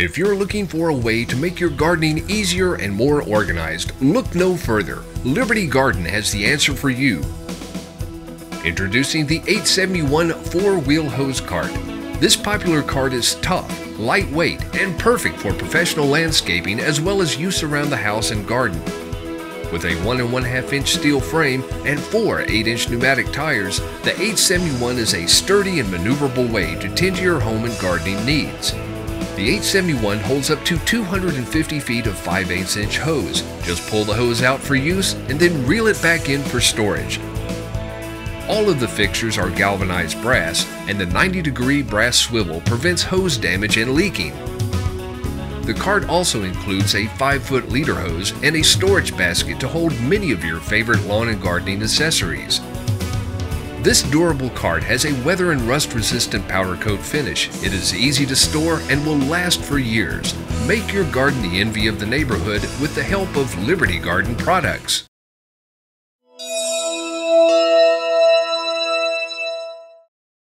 If you're looking for a way to make your gardening easier and more organized, look no further. Liberty Garden has the answer for you. Introducing the 871 four-wheel hose cart. This popular cart is tough, lightweight, and perfect for professional landscaping as well as use around the house and garden. With a 1 1/2-inch steel frame and four 8-inch pneumatic tires, the 871 is a sturdy and maneuverable way to tend to your home and gardening needs. The 871 holds up to 250 feet of 5/8-inch hose. Just pull the hose out for use and then reel it back in for storage. All of the fixtures are galvanized brass, and the 90-degree brass swivel prevents hose damage and leaking. The cart also includes a 5-foot leader hose and a storage basket to hold many of your favorite lawn and gardening accessories. This durable cart has a weather and rust-resistant powder coat finish. It is easy to store and will last for years. Make your garden the envy of the neighborhood with the help of Liberty Garden products.